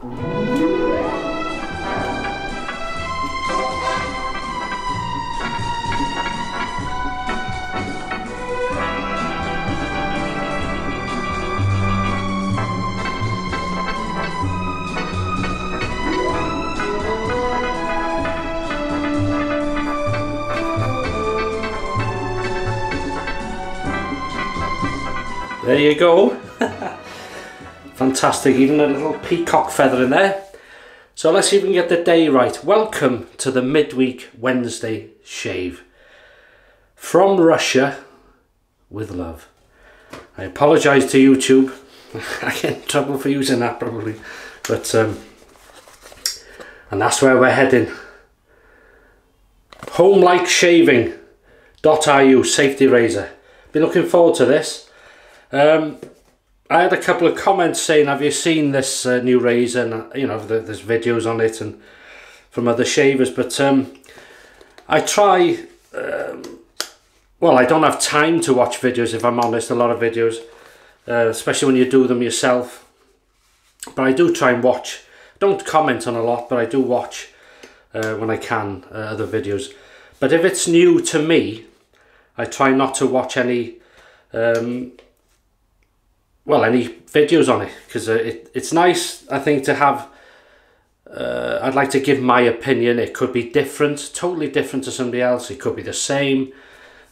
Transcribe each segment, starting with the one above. There you go. Fantastic, even a little peacock feather in there. So let's see if we can get the day right. Welcome to the midweek Wednesday shave. From Russia, with love. I apologise to YouTube. I get in trouble for using that probably. But, and that's where we're heading. Homelike Shaving.ru, safety razor. Been looking forward to this. I had a couple of comments saying, have you seen this new razor? And, you know, there's videos on it and from other shavers, but I try, well, I don't have time to watch videos, if I'm honest, a lot of videos, especially when you do them yourself. But I do try and watch, don't comment on a lot, but I do watch when I can other videos. But if it's new to me, I try not to watch any any videos on it, because it's nice, I think, to have, I'd like to give my opinion. It could be different, totally different to somebody else. It could be the same,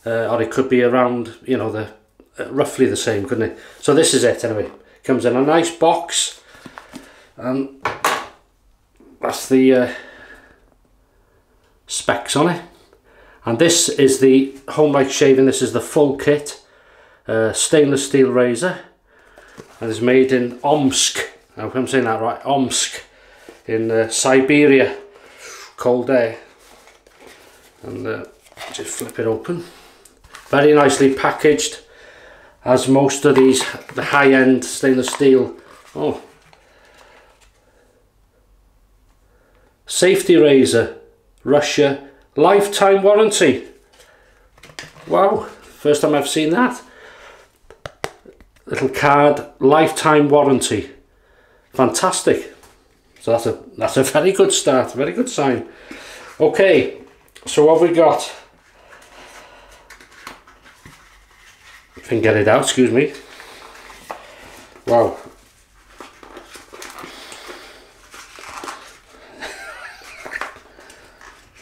or it could be around, you know, the roughly the same, couldn't it? So this is it anyway. Comes in a nice box, and that's the specs on it. And this is the Homelike Shaving. This is the full kit, stainless steel razor. And it's made in Omsk. I hope I'm saying that right. Omsk, in Siberia. Cold air. And just flip it open. Very nicely packaged, as most of these, the high-end stainless steel. Oh, safety razor, Russia, lifetime warranty. Wow, first time I've seen that. Little card, lifetime warranty. Fantastic. So that's a very good start, very good sign. Okay, so what have we got? If I can get it out, excuse me. Wow.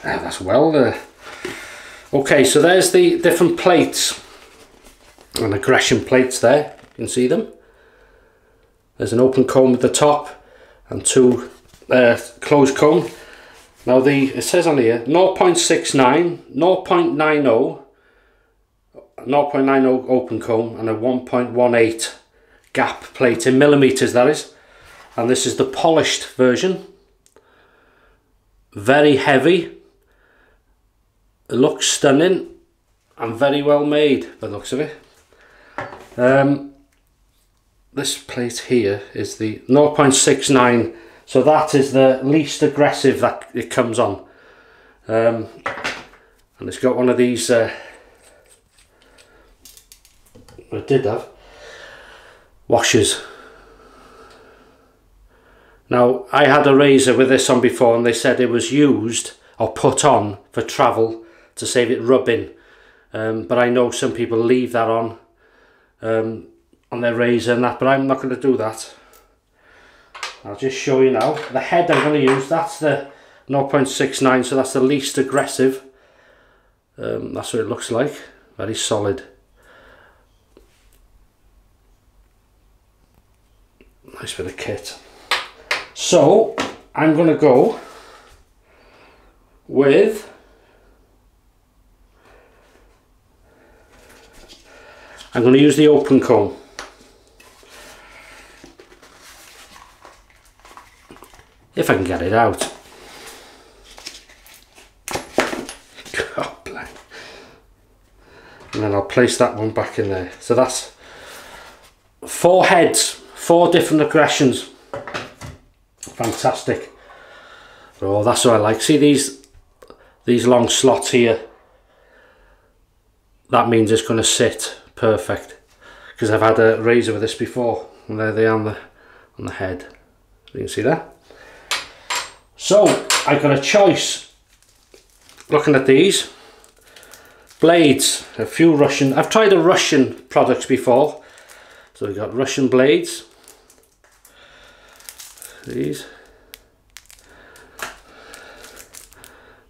Yeah, that's well there. Okay, so there's the different plates. And aggression plates there. You can see them. There's an open comb at the top and two closed comb. Now it says on here 0.69, 0.90, 0.90 open comb, and a 1.18 gap plate in millimeters, that is. And this is the polished version. Very heavy. It looks stunning and very well made by the looks of it. This plate here is the 0.69, so that is the least aggressive that it comes on. And it's got one of these, I did have, washers. Now, I had a razor with this on before, and they said it was used or put on for travel to save it rubbing. But I know some people leave that on their razor and that, but I'm not going to do that. I'll just show you now. The head I'm going to use, that's the 0.69, so that's the least aggressive. That's what it looks like. Very solid. Nice bit of kit. So, I'm going to go with... I'm going to use the open comb. If I can get it out. God bless. And then I'll place that one back in there. So that's four heads, four different aggressions. Fantastic. Oh, that's what I like. See these long slots here? That means it's going to sit perfect, because I've had a razor with this before, and there they are on the head. So you can see that. So I got a choice looking at these blades, a few Russian. I've tried the Russian products before, so we've got Russian blades, these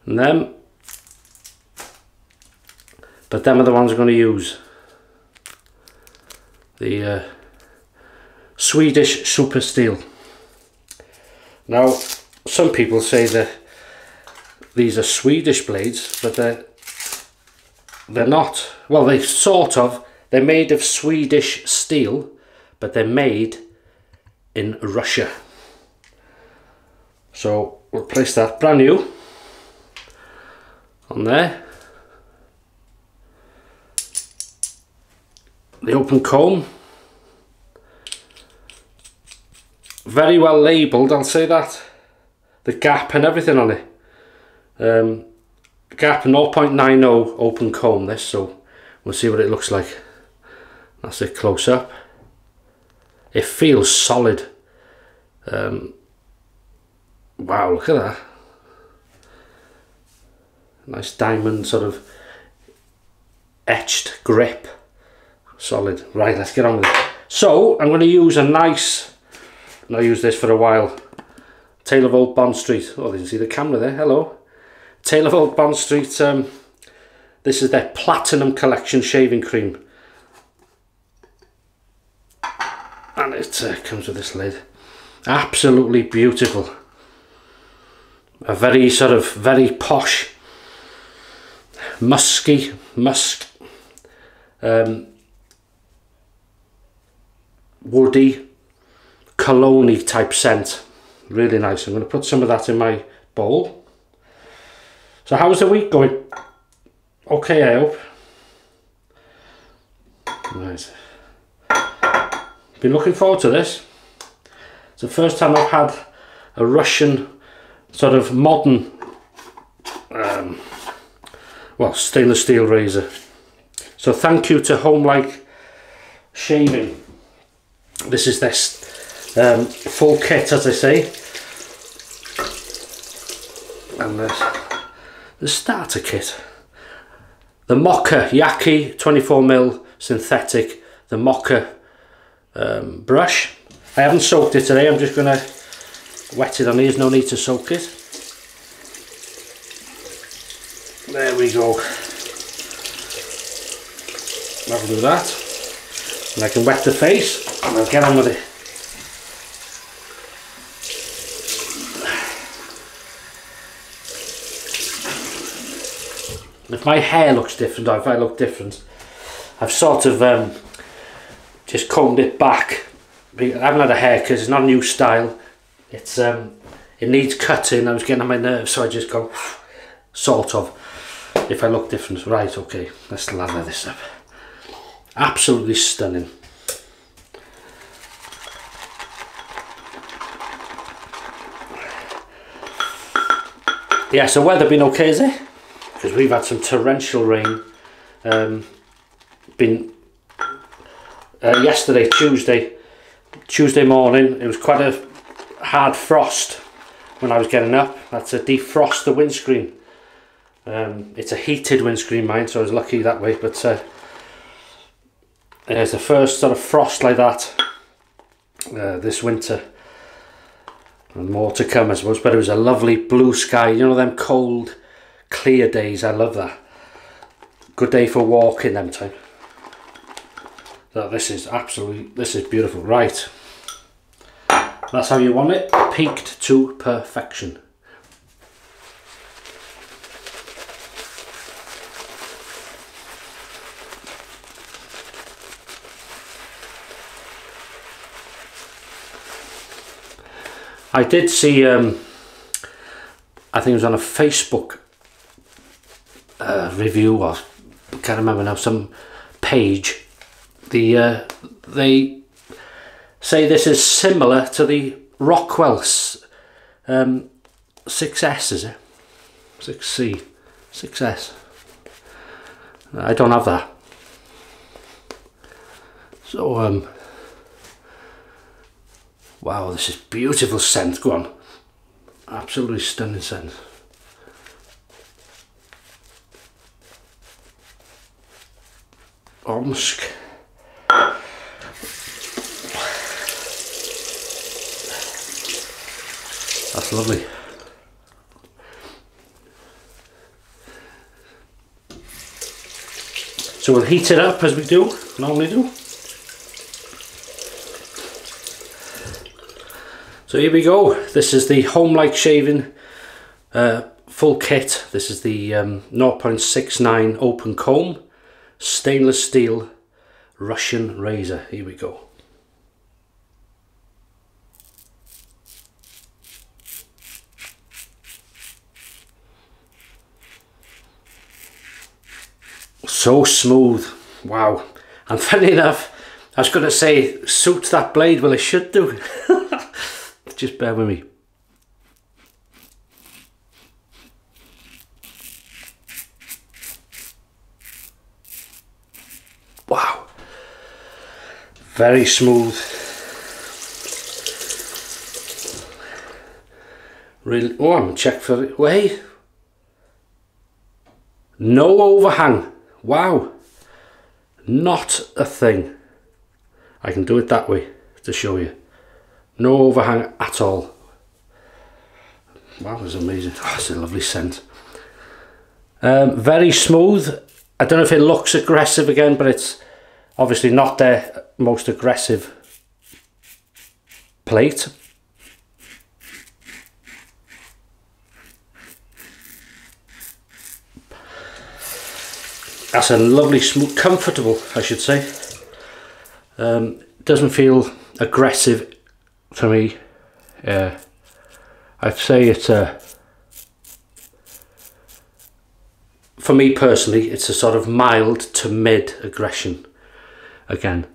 and them, but them are the ones I'm going to use. The Swedish super steel. Now some people say that these are Swedish blades, but they're not. Well, they sort of, they're made of Swedish steel, but they're made in Russia. So we'll place that brand new on there. The open comb, very well labelled, I'll say that. The gap and everything on it. Gap 0.90 open comb this, so we'll see what it looks like. That's it close up. It feels solid. Wow, look at that. Nice diamond sort of etched grip. Solid. Right, let's get on with it. So I'm going to use a nice, and I'll use this for a while, Taylor of Old Bond Street. Oh, you can see the camera there. Hello. Taylor of Old Bond Street. This is their Platinum Collection shaving cream, and it comes with this lid. Absolutely beautiful. A very sort of very posh, musky, woody, cologne-y type scent. Really nice. I'm going to put some of that in my bowl. So how's the week going? Okay, I hope. Right. Been looking forward to this. It's the first time I've had a Russian sort of modern, well, stainless steel razor. So thank you to Homelike Shaving. This is their full kit, as I say, and the starter kit. The Moka Yaqi 24mm synthetic, the Moka brush. I haven't soaked it today, I'm just going to wet it on these, no need to soak it. There we go. That'll do that. And I can wet the face and I'll get on with it. If my hair looks different or if I look different, I've sort of just combed it back. I haven't had a haircut, it's not a new style. It's it needs cutting. I was getting on my nerves, so I just go sort of. If I look different, right, okay, let's lather this up. Absolutely stunning. Yeah, so weather been okay, is it? Because we've had some torrential rain. Yesterday, Tuesday morning, it was quite a hard frost when I was getting up. I had to defrost the windscreen. It's a heated windscreen, mine, so I was lucky that way. But it's the first sort of frost like that this winter, and more to come, I suppose. But it was a lovely blue sky, you know, them cold, clear days. I love that. Good day for walking, them time. So this is absolutely, this is beautiful. Right, that's how you want it, peaked to perfection. I did see, I think it was on a Facebook review, or I can't remember now, some page. They say this is similar to the Rockwell's 6S, is it? 6C, 6S. I don't have that. So, Wow, this is beautiful scent. Go on. Absolutely stunning scent. Omsk. That's lovely. So we'll heat it up as we do, normally do. So here we go. This is the Homelike Shaving full kit. This is the 0.69 open comb, stainless steel Russian razor. Here we go. So smooth, wow. And funny enough, I was going to say suits that blade, well it should do. Just bear with me. Wow, very smooth. Really, oh, I'm going to check for it. Wait, no overhang. Wow, not a thing. I can do it that way to show you. No overhang at all. Wow, that was amazing. Oh, that's a lovely scent. Very smooth. I don't know if it looks aggressive again, but it's obviously not their most aggressive plate. That's a lovely, smooth, comfortable, I should say. Doesn't feel aggressive to me. I'd say it's a, for me personally, it's a sort of mild to mid aggression again.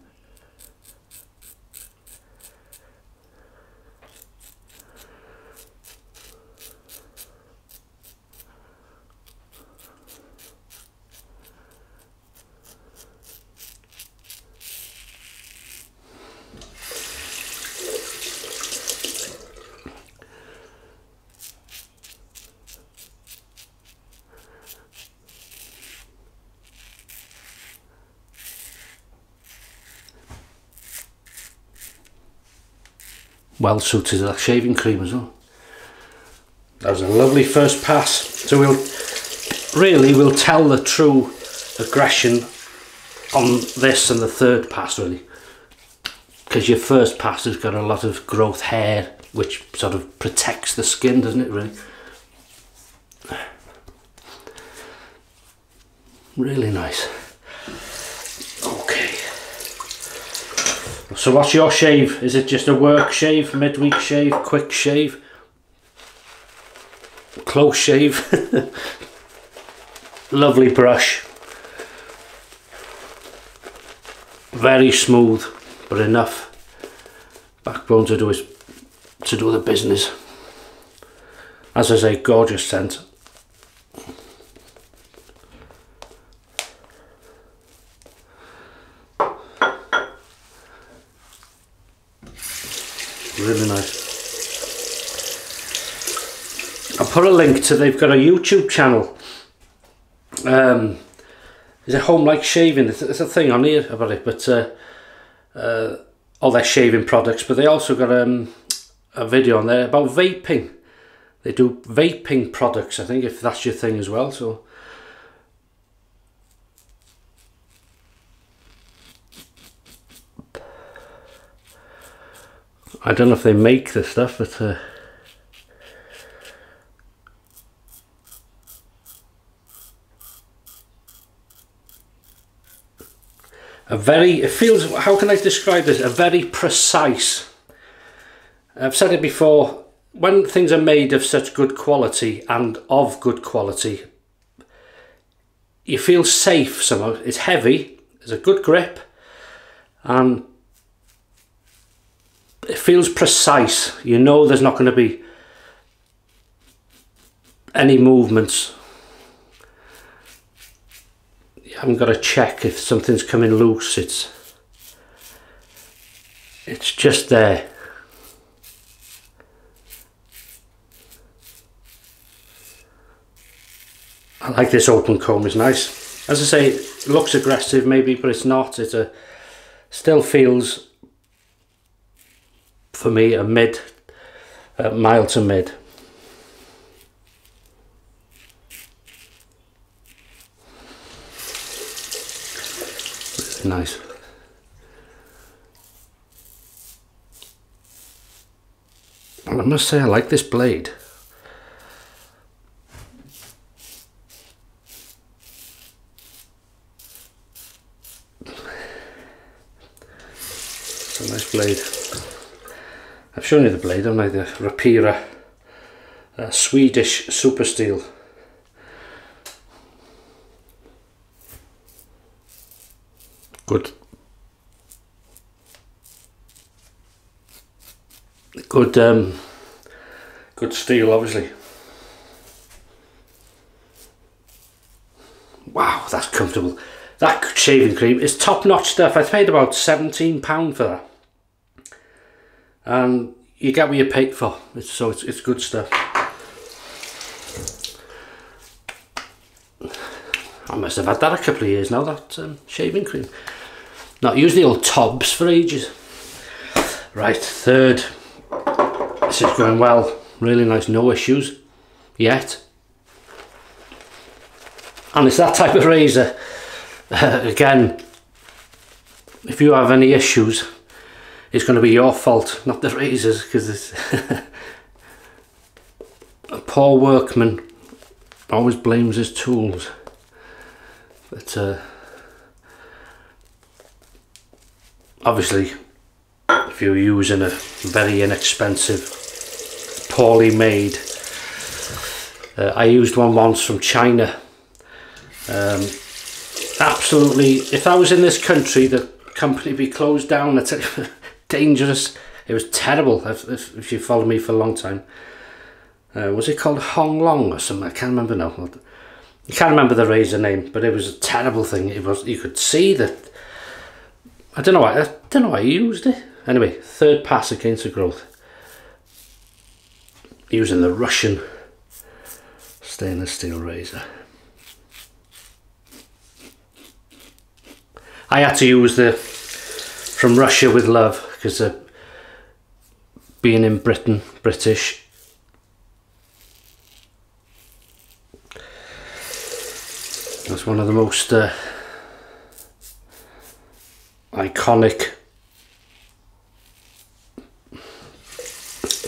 Well suited to that shaving cream as well. That was a lovely first pass. So we'll tell the true aggression on this and the third pass really, because your first pass has got a lot of growth hair, which sort of protects the skin, doesn't it really? Really nice. So what's your shave? Is it just a work shave, midweek shave, quick shave, close shave? Lovely brush. Very smooth, but enough backbone to do his, to do the business. As I say, gorgeous scent. Really nice. I'll put a link to, they've got a YouTube channel. Is it Homelike Shaving? There's a thing on here about it, but all their shaving products. But they also got a video on there about vaping. They do vaping products, I think, if that's your thing as well. So I don't know if they make this stuff, but a very, it feels, how can I describe this? A very precise, I've said it before, when things are made of such good quality and of good quality, you feel safe somehow. It's heavy, there's a good grip, and it feels precise. You know there's not going to be any movements. You haven't got to check if something's coming loose. It's just there. I like this open comb, it's nice. As I say, it looks aggressive maybe, but it's not. It still feels, for me, a mid, mild to mid. Nice. Well, I must say I like this blade. It's a nice blade. I've shown you the blade, haven't I? The Rapira Swedish super steel. Good steel, obviously. Wow, that's comfortable. That shaving cream is top-notch stuff. I paid about £17 for that, and you get what you paid for. It's good stuff. I must have had that a couple of years now. That shaving cream. Not used the old TOBS for ages. Right, third. This is going well. Really nice, no issues yet. And it's that type of razor. Again, if you have any issues, it's going to be your fault, not the razor's, because it's a poor workman always blames his tools. But obviously, if you're using a very inexpensive, poorly made, I used one once from China. Absolutely, if I was in this country, the company would be closed down. It's dangerous. It was terrible. If you followed me for a long time, was it called Hong Long or something? I can't remember now. I can't remember the razor name, but it was a terrible thing. It was. You could see that. I don't know why I used it. Anyway, third pass against the growth. Using the Russian stainless steel razor. I had to use the From Russia With Love, because being in Britain, British. That's one of the most iconic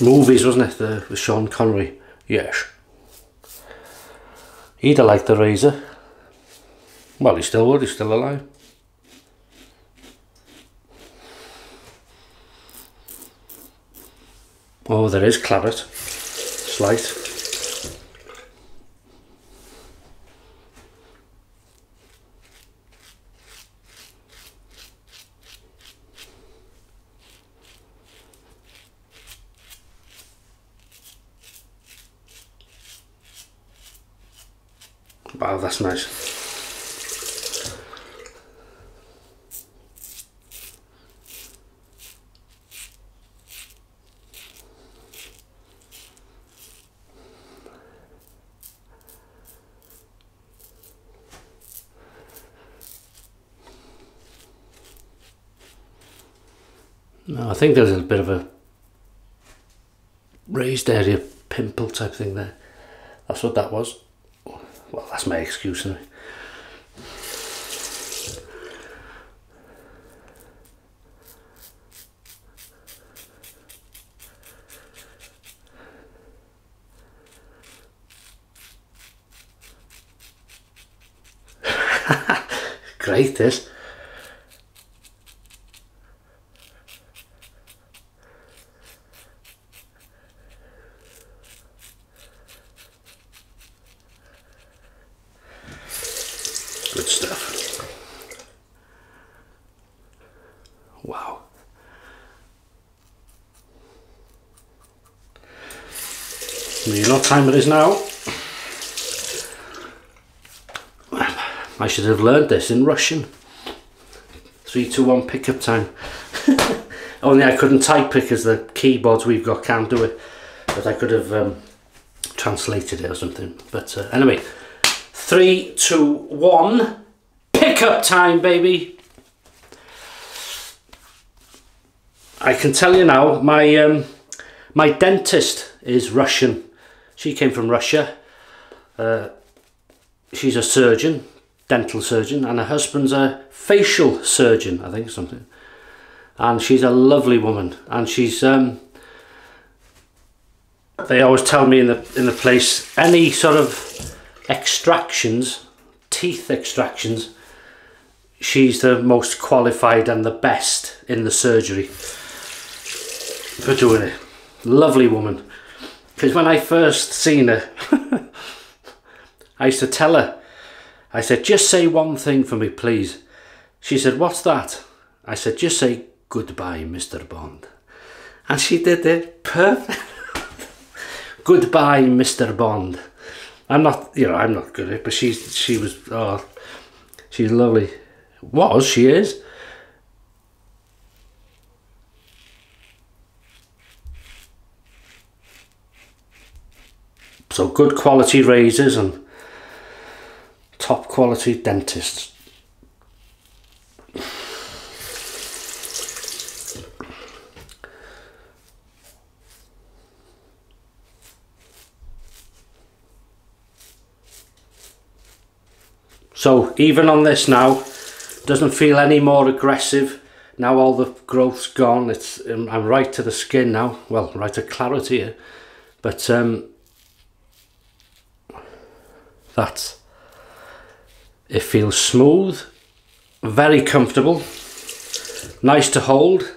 movies, wasn't it? With Sean Connery. Yes. He'd have liked the razor. Well, he still would. He's still alive. Oh, there is claret. Slight. Wow, that's nice. No, I think there's a bit of a raised area pimple type thing there. That's what that was. Well, that's my excuse, isn't it? Great, this. Good stuff. Wow. You know what time it is now? I should have learned this in Russian. 3, 2, 1 pickup time. Only I couldn't type it because the keyboards we've got can't do it. But I could have translated it or something. But anyway. 3, 2, 1. Pickup time, baby. I can tell you now, my dentist is Russian. She came from Russia. She's a surgeon, dental surgeon, and her husband's a facial surgeon, I think, something. And she's a lovely woman, and she's they always tell me in the place, any sort of extractions, teeth extractions, she's the most qualified and the best in the surgery for doing it. Lovely woman. Because when I first seen her, I used to tell her, I said, just say one thing for me, please. She said, what's that? I said, just say goodbye, Mr. Bond. And she did it perfect. Goodbye, Mr. Bond. I'm not, you know, I'm not good at it, but she was, oh, she's lovely. Was, she is. So good quality razors and top quality dentists. So even on this now, doesn't feel any more aggressive. Now all the growth's gone. It's I'm right to the skin now. Well, right to clarity here. But that's, it feels smooth, very comfortable, nice to hold.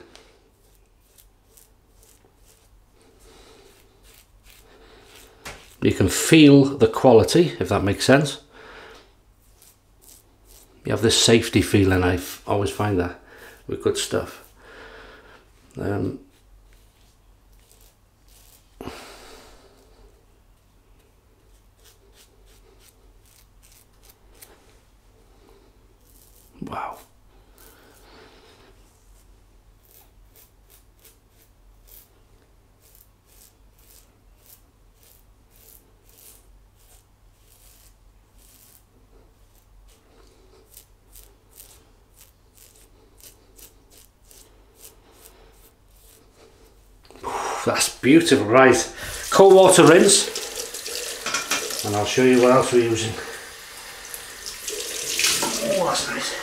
You can feel the quality, if that makes sense. You have this safety feeling. I always find that with good stuff. Wow. That's beautiful. Right, cold water rinse, and I'll show you what else we're using. Oh, that's nice.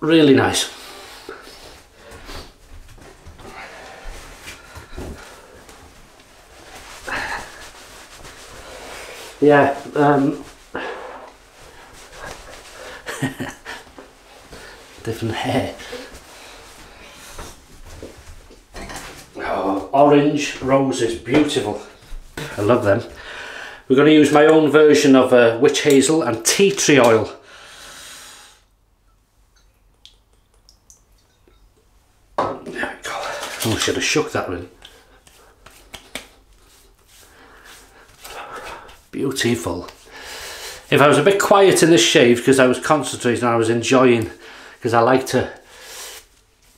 Really nice. Yeah. Different hair. Orange roses, beautiful. I love them. We're going to use my own version of witch hazel and tea tree oil. There we go. Oh, I should have shook that really. Beautiful. If I was a bit quiet in this shave because I was concentrating and I was enjoying, because I like to,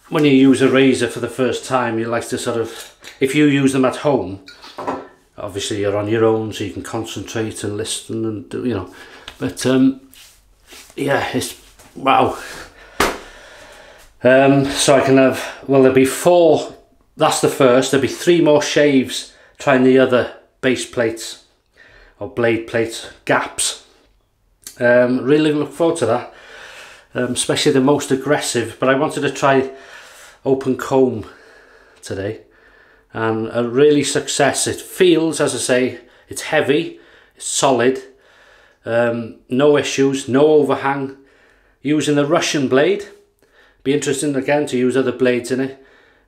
when you use a razor for the first time, you like to sort of, if you use them at home, obviously you're on your own, so you can concentrate and listen and do, you know, but yeah, it's wow. So I can have, well, there'll be 4, that's the first, there'll be 3 more shaves trying the other base plates or blade plates gaps. Really look forward to that, especially the most aggressive. But I wanted to try open comb today, and a really success. It feels, as I say, it's heavy, it's solid, no issues, no overhang. Using the Russian blade, be interesting again to use other blades in it,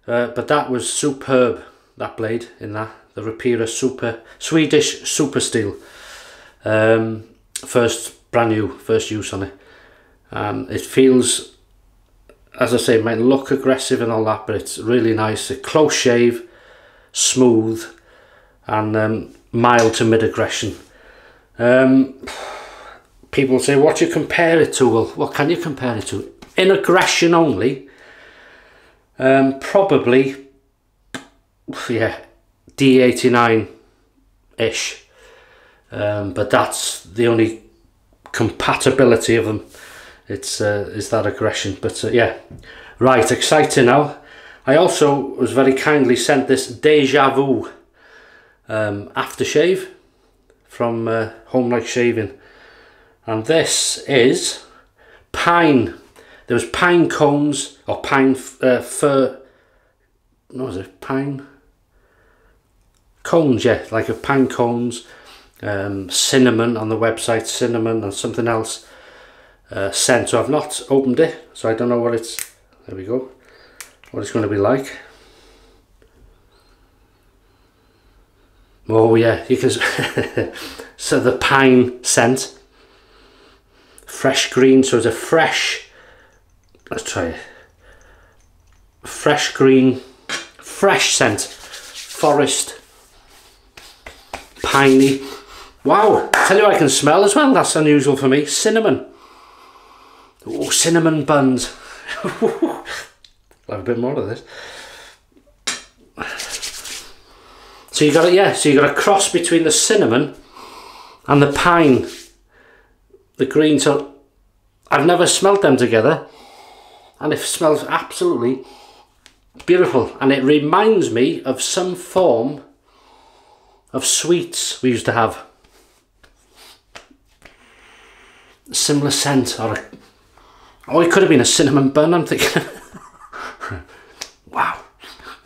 but that was superb, that blade in that, the Rapira Super Swedish Super Steel, brand new first use on it. It feels, as I say, it might look aggressive and all that, but it's really nice. A close shave, smooth, and mild to mid-aggression. People say, what do you compare it to? Well, what can you compare it to? In aggression only, probably, yeah, D89 ish. But that's the only compatibility of them. It's is that aggression. But yeah, right, exciting now. I also was very kindly sent this Deja Vu aftershave from Homelike Shaving, and this is pine. There was pine cones or pine fir. What was it? Pine cones, yeah, like a pine cones. Cinnamon on the website, cinnamon and something else scent. So I've not opened it, so I don't know what it's. There we go. What it's going to be like. Oh yeah, you can. So the pine scent, fresh green. So it's a fresh. Let's try it. Fresh green, fresh scent, forest, piney. Wow! I tell you, I can smell as well. That's unusual for me. Cinnamon. Oh, cinnamon buns. I'll have a bit more of this. So you got it, yeah. So you got a cross between the cinnamon and the pine, the green. So I've never smelled them together, and it smells absolutely beautiful. And it reminds me of some form of sweets we used to have. A similar scent, or a, oh, it could have been a cinnamon bun. I'm thinking. Wow,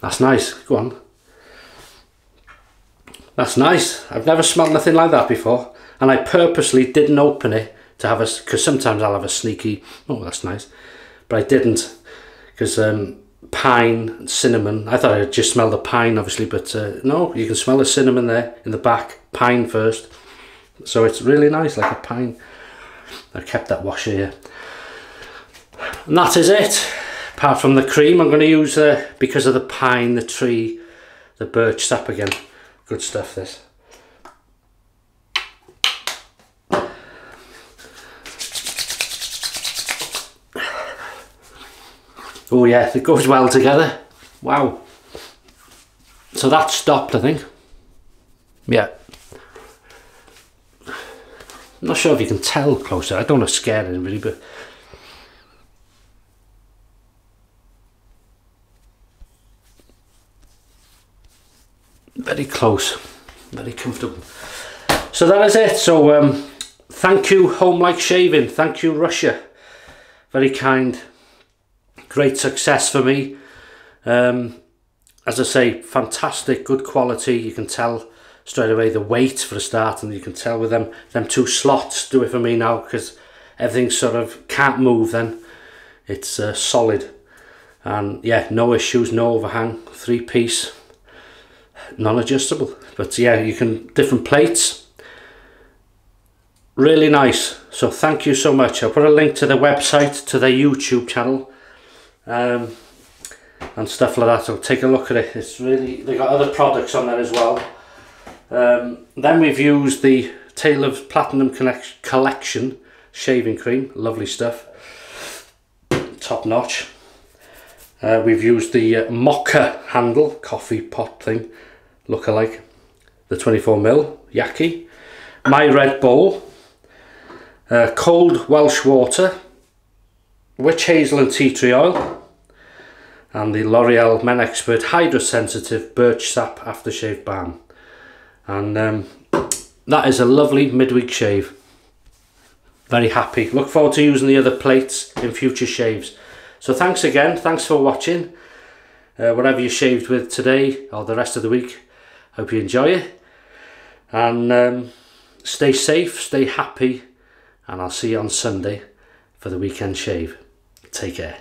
that's nice. Go on. That's nice. I've never smelled nothing like that before, and I purposely didn't open it to have a, because sometimes I'll have a sneaky, oh that's nice, but I didn't, because pine, cinnamon, I thought I'd just smell the pine obviously, but no, you can smell the cinnamon there in the back, pine first, so it's really nice, like a pine. I kept that washer here, and that is it. Apart from the cream, I'm going to use the, because of the pine, the tree, the birch sap again. Good stuff, this. Oh yeah, it goes well together. Wow. So that stopped, I think. Yeah. I'm not sure if you can tell closer. I don't want to scare anybody, but... very close, very comfortable. So that is it. So thank you Homelike Shaving, thank you Russia, very kind, great success for me. As I say, fantastic, good quality. You can tell straight away the weight for a start, and you can tell with them two slots do it for me now, because everything sort of can't move then. It's solid, and yeah, no issues, no overhang, 3-piece, non-adjustable. But yeah, you can, different plates, really nice. So thank you so much. I'll put a link to the website, to their YouTube channel, and stuff like that, so take a look at it. It's really, they got other products on there as well. Then we've used the Taylor of Platinum Collection shaving cream, lovely stuff, top notch. We've used the Moka handle, coffee pot thing, look-alike, the 24mm Yaqi, my red bowl, cold Welsh water, witch hazel and tea tree oil, and the L'Oreal Men Expert hydrosensitive birch sap aftershave balm. And that is a lovely midweek shave. Very happy. Look forward to using the other plates in future shaves. So thanks again, thanks for watching. Whatever you shaved with today or the rest of the week, hope you enjoy it. And stay safe, stay happy, and I'll see you on Sunday for the weekend shave. Take care.